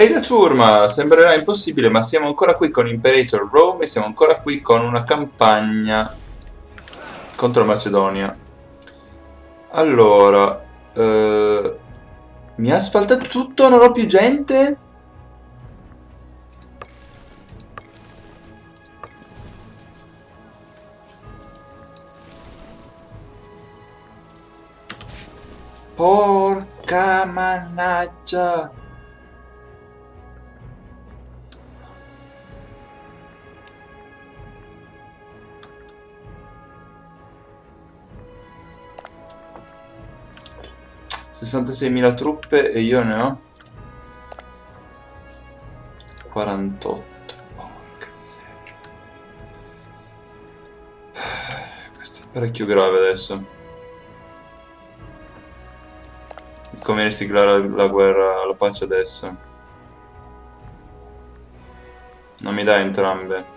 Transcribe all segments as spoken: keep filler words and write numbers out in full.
E la ciurma, sembrerà impossibile, ma siamo ancora qui con Imperator Rome e siamo ancora qui con una campagna contro la Macedonia. Allora, eh, mi ha asfaltato tutto, non ho più gente? Porca mannaggia! sessantaseimila truppe e io ne ho quarantotto. Porca miseria. Questo è parecchio grave adesso. Come resiglare la guerra, la pace adesso? Non mi dà entrambe.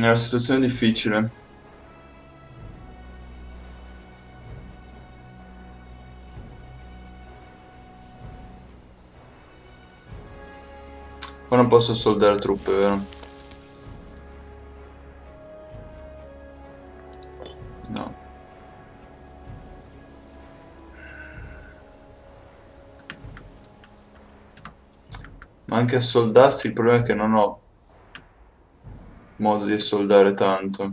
È una situazione difficile. Qua non posso soldare truppe, vero? No. Ma anche a soldarsi il problema è che non ho modo di soldare tanto.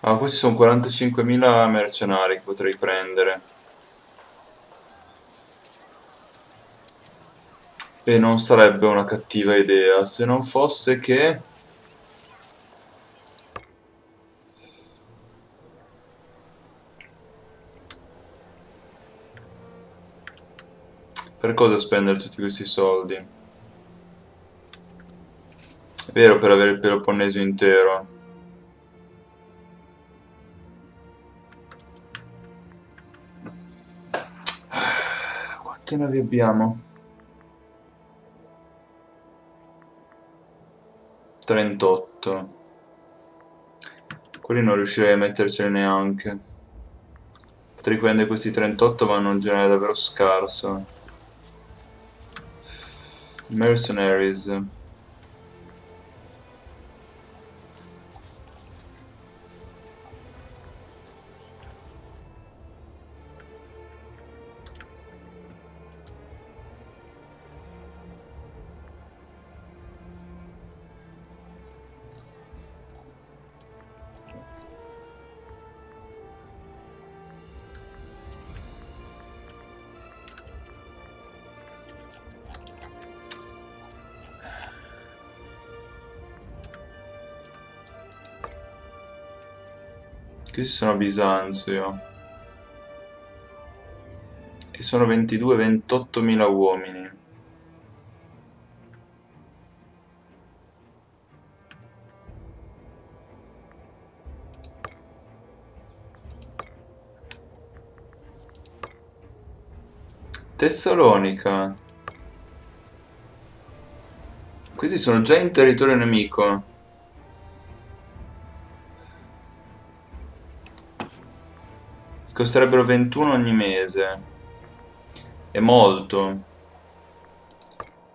Ah, questi sono quarantacinquemila mercenari che potrei prendere. E non sarebbe una cattiva idea, se non fosse che per cosa spendere tutti questi soldi? È vero, per avere il Peloponneso intero. Quante navi abbiamo? trentotto. Quelli non riuscirei a mettercene neanche. Potrei prendere questi trentotto, ma non generare davvero scarso. Mercenaries. Questi sono Bisanzio e sono ventidue ventottomila uomini. Tessalonica. Questi sono già in territorio nemico. Costerebbero ventuno ogni mese. È molto.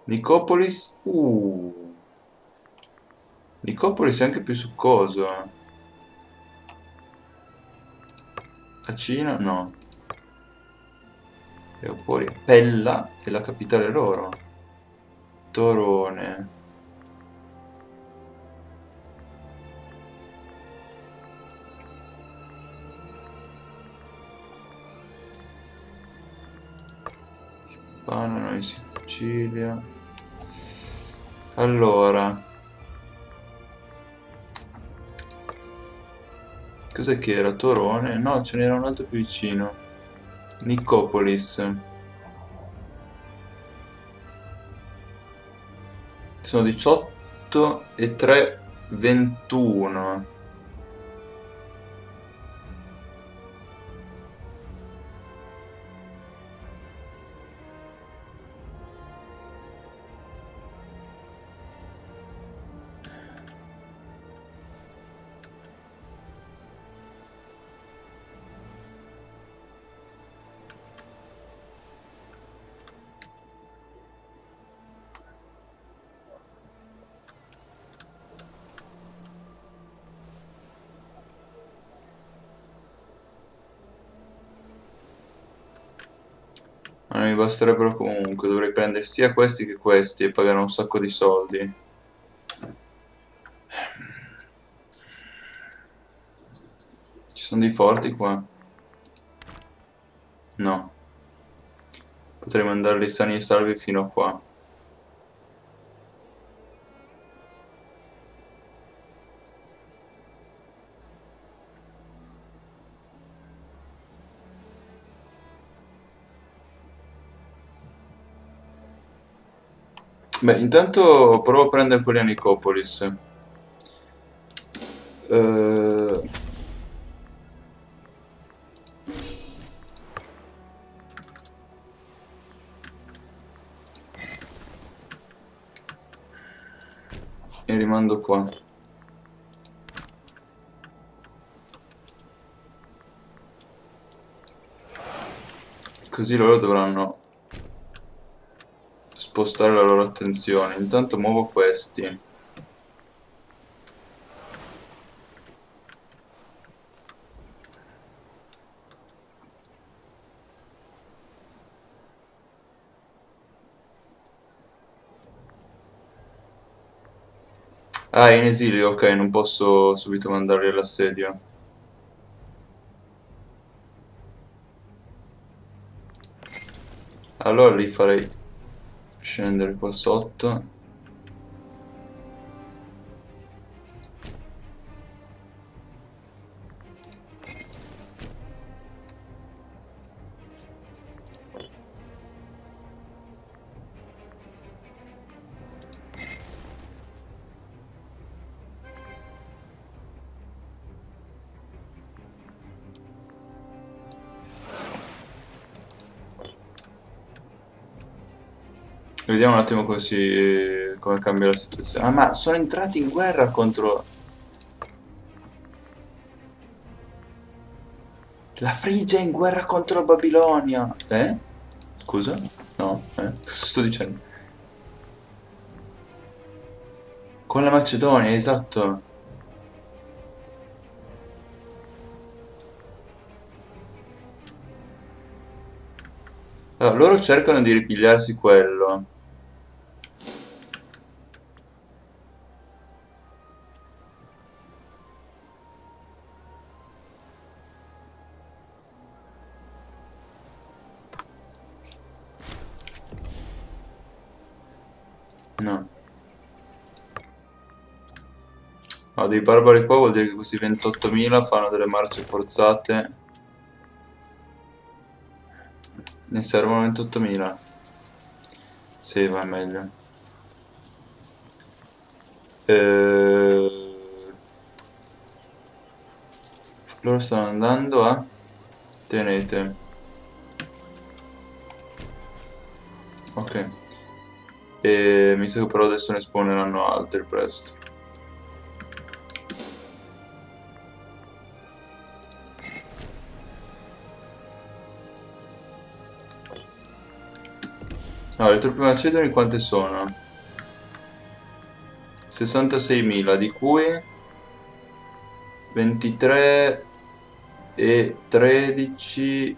Nicopolis. Uh. Nicopolis è anche più succoso. Atene no. E oppure Pella è la capitale loro. Torone. Noi Sicilia. Allora, Cos'è che era? Torone? No, ce n'era un altro più vicino. Nicopolis. Sono diciotto e tre, ventuno. Non mi basterebbero comunque, dovrei prendere sia questi che questi e pagare un sacco di soldi. Ci sono dei forti qua? No. Potrei mandarli sani e salvi fino a qua. Beh, intanto provo a prendere quelli a Nicopolis. Uh... E rimando qua. Così loro dovranno spostare la loro attenzione. Intanto muovo questi. Ah, è in esilio, ok, non posso subito mandarli all'assedio. Allora li farei scendere qua sotto. Vediamo un attimo così come cambia la situazione. Ah, ma sono entrati in guerra contro la Frigia, in guerra contro la Babilonia. Eh? Scusa? No, eh? Cosa sto dicendo? Con la Macedonia, esatto. Allora, loro cercano di ripigliarsi quello. No. Ho dei barbari qua, vuol dire che questi ventottomila fanno delle marce forzate. Ne servono ventottomila. Sì, va meglio. Eh... Loro stanno andando a Tenete. Ok. E mi sa che però adesso ne spawneranno altri presto. Allora, le truppe macedoni quante sono? sessantaseimila, di cui ventitré e tredici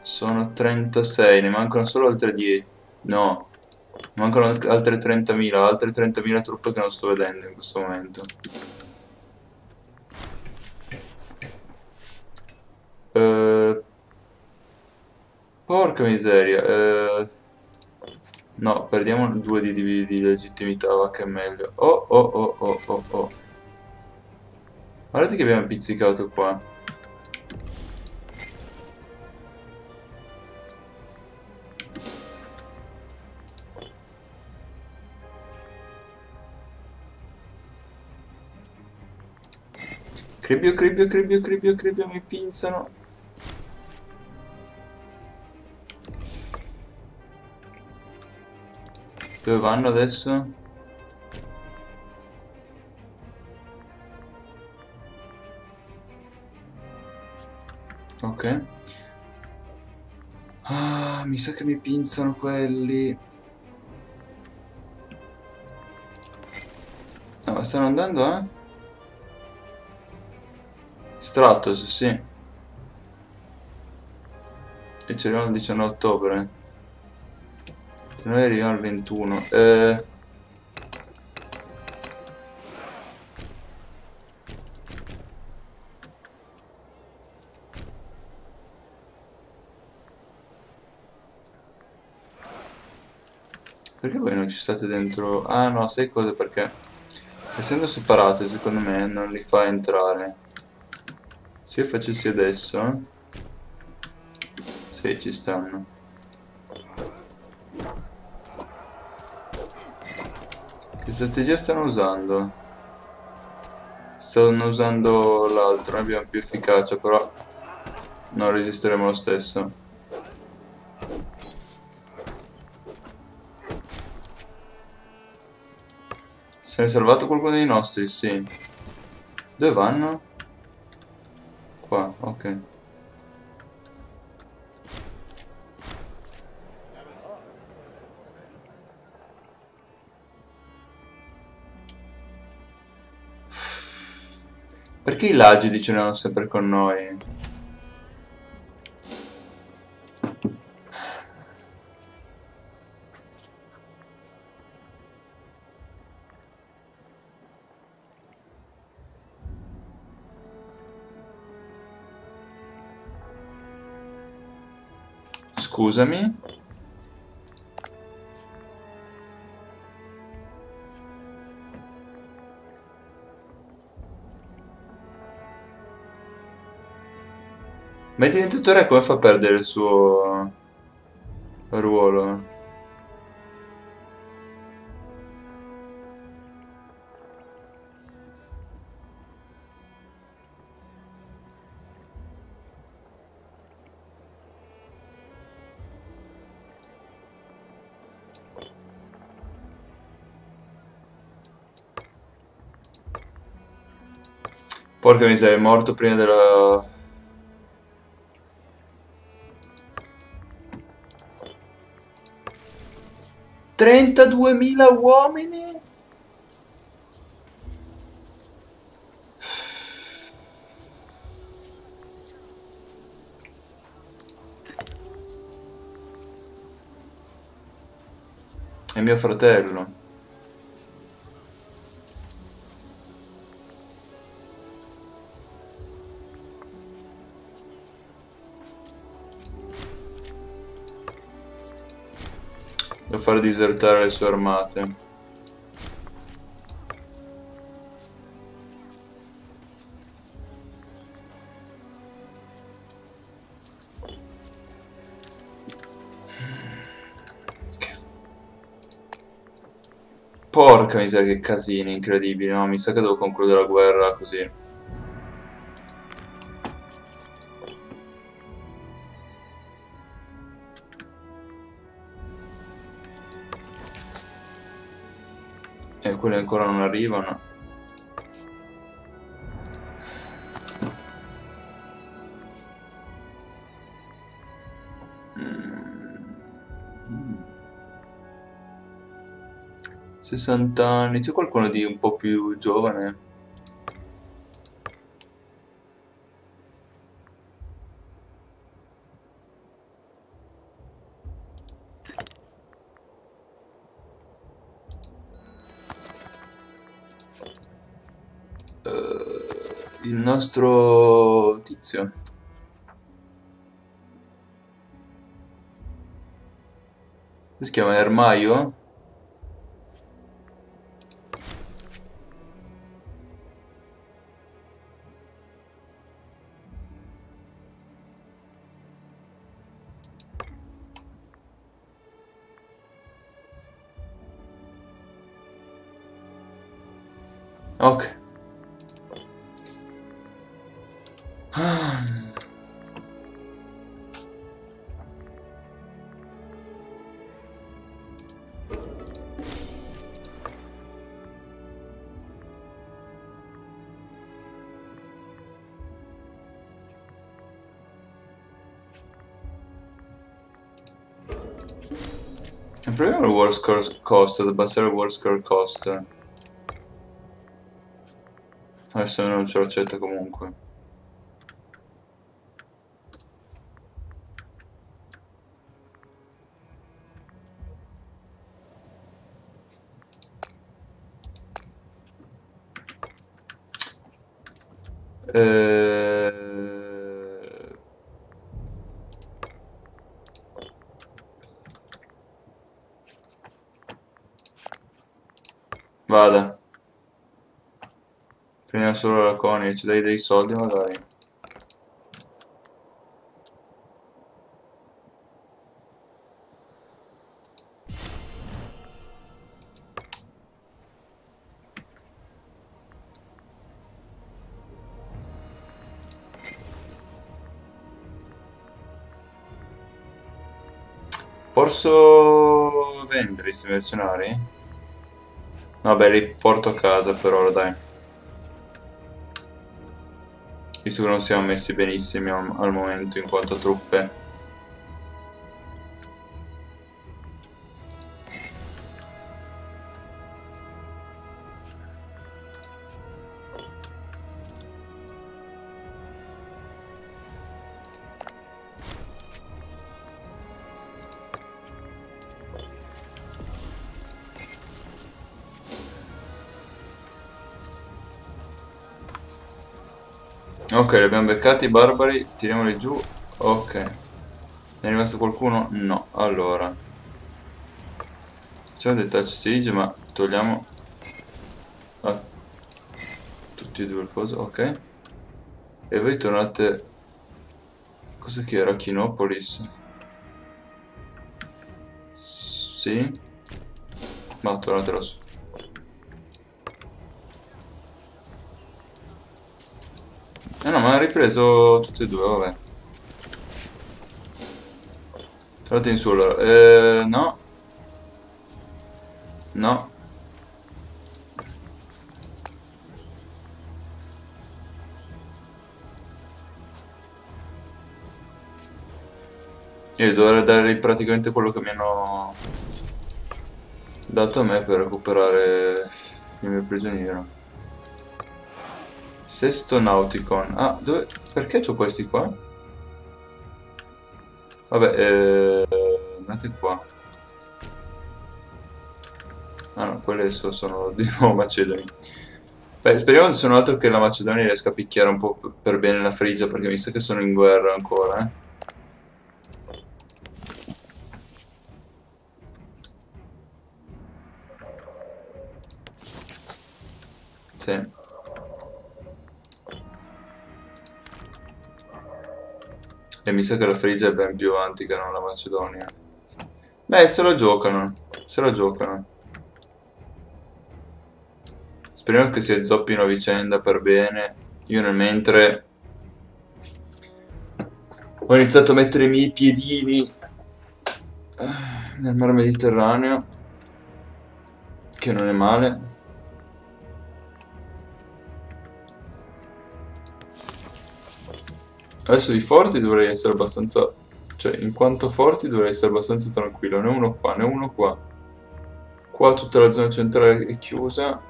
sono trentasei, ne mancano solo altre dieci. No, mancano altre trentamila, altre trentamila truppe che non sto vedendo in questo momento. Ehm... Porca miseria, eh, no, perdiamo due di, di, di legittimità, va che è meglio. Oh, oh, oh, oh, oh, oh. Guardate che abbiamo pizzicato qua. Cribbio, cribbio, cribbio, cribbio, cribbio, mi pinzano. Dove vanno adesso? Ok. Ah, mi sa che mi pinzano quelli. No, ma stanno andando, eh? Stratos, sì. E ci arriviamo il diciannove ottobre. Noi arriviamo al ventuno. Eh... Perché voi non ci state dentro? Ah no, sai cosa? Perché essendo separate, secondo me non li fa entrare. Se io facessi adesso, eh? Se ci stanno. Che strategia stanno usando? Stanno usando l'altro, noi abbiamo più efficacia, però non resisteremo lo stesso. Se ne è salvato qualcuno dei nostri, sì. Dove vanno? Qua, ok. Perché i lagidi ce ne hanno sempre con noi? Scusami. Ma il diventatore come fa a perdere il suo ruolo? Porca miseria, è morto prima della... trentaduemila uomini? È mio fratello. Devo far disertare le sue armate. Che... Porca miseria, che casini incredibili, no? Mi sa che devo concludere la guerra così. Quelli ancora non arrivano. sessanta anni. C'è qualcuno di un po' più giovane? Il nostro tizio. Come si chiama? Ermaio? Ok. Improvare il war score cost, abbassare il war score cost. Adesso non ce l'accetta comunque. Eh... Vada. Prendiamo solo la conia, ci dai dei soldi magari. Posso vendere questi mercenari? Vabbè, li porto a casa per ora, dai. Visto che non siamo messi benissimo al, al momento in quanto a truppe. Ok, li abbiamo beccati i barbari, tiriamoli giù. Ok, ne è rimasto qualcuno? No, allora facciamo dei touch siege, ma togliamo ah, tutti e due il coso, ok. E voi tornate. Cosa che era? Nicopolis? Sì. Ma tornate lassù. Eh no, ma ha ripreso tutti e due, vabbè. Tornate in su allora. Eh, no. No. Io dovrei dare praticamente quello che mi hanno dato a me per recuperare il mio prigioniero. Sesto Nauticon. Ah, dove... Perché c'ho questi qua? Vabbè, eh... andate qua. Ah no, quelle sono, sono di nuovo Macedoni. Beh, speriamo se non altro che la Macedonia riesca a picchiare un po' per bene la Frigia, perché mi sa che sono in guerra ancora, eh. Sì. E mi sa che la Frigia è ben più avanti che non la Macedonia. Beh, se la giocano. Se la giocano. Speriamo che si zoppino a vicenda per bene. Io nel mentre ho iniziato a mettere i miei piedini nel mar Mediterraneo, che non è male. Adesso di forti dovrei essere abbastanza... Cioè, in quanto forti dovrei essere abbastanza tranquillo. Ne uno qua, ne uno qua. Qua tutta la zona centrale è chiusa.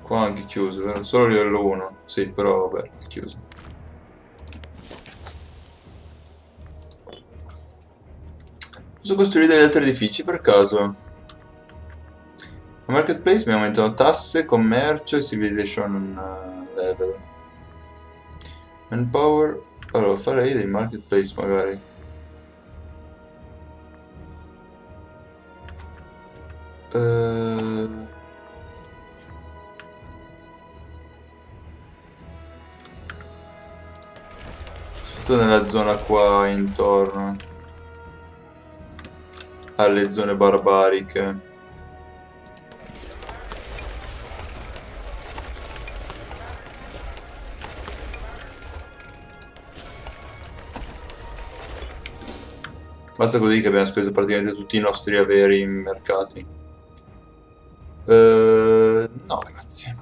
Qua anche chiuso, vero? Solo livello uno. Sì, però vabbè, è chiuso. Posso costruire degli altri edifici per caso? Al marketplace mi aumentano tasse, commercio e civilization level. Manpower, allora farei dei marketplace magari. Uh... Tutto nella zona qua intorno alle zone barbariche. Basta così che abbiamo speso praticamente tutti i nostri averi in mercati. Eh, no, grazie.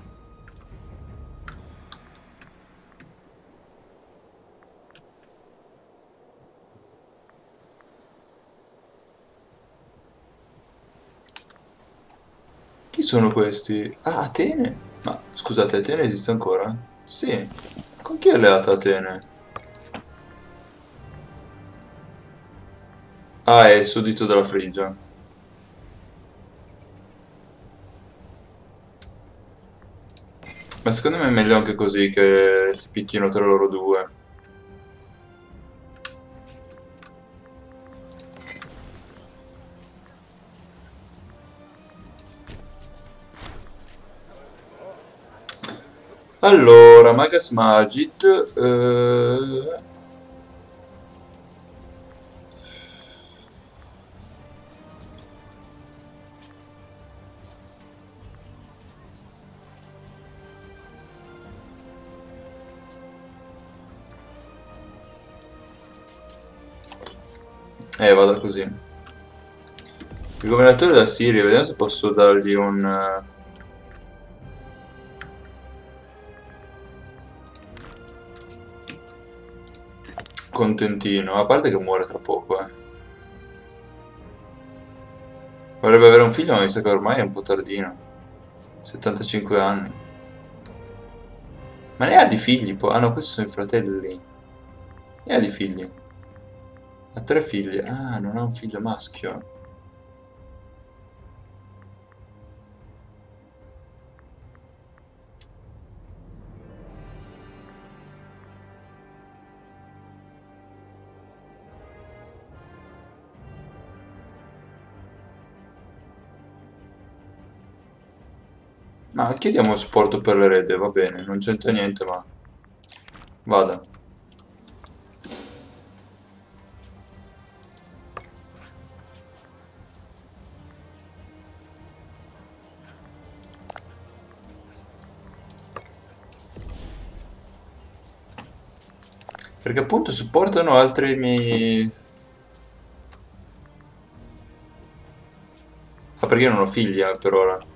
Chi sono questi? Ah, Atene? Ma scusate, Atene esiste ancora? Sì. Con chi è alleata Atene? Ah, è il suddito della Frigia. Ma secondo me è meglio anche così, che si picchino tra loro due. Allora, Magas Magid... Eh... Eh, vado così. Il governatore della Siria, vediamo se posso dargli un... contentino, a parte che muore tra poco, eh. Vorrebbe avere un figlio, ma mi sa che ormai è un po' tardino. settantacinque anni. Ma ne ha di figli? Ah no, questi sono i fratelli. Ne ha di figli. Ha tre figli. Ah, non ha un figlio maschio. Ma chiediamo supporto per l'erede, va bene, non c'entra niente, ma... Vada. Perché appunto supportano altri miei... Ah, perché io non ho figli eh, per ora.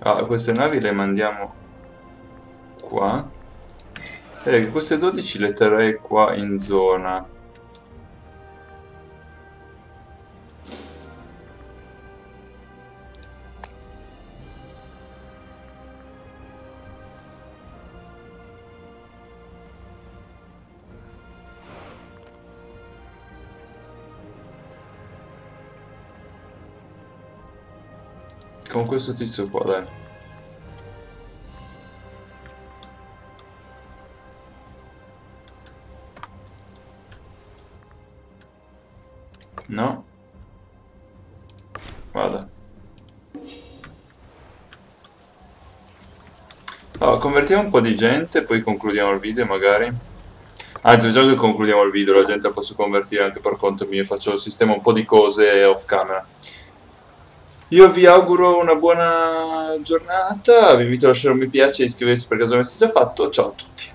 Ah, queste navi le mandiamo qua. Direi che queste dodici le terrei qua in zona. Con questo tizio qua, dai. No. Vada. Allora, convertiamo un po' di gente, poi concludiamo il video magari. Anzi, già che concludiamo il video, la gente la posso convertire anche per conto mio. Faccio il sistema un po' di cose off camera. Io vi auguro una buona giornata, vi invito a lasciare un mi piace e iscriversi per caso non l'aveste già fatto, ciao a tutti.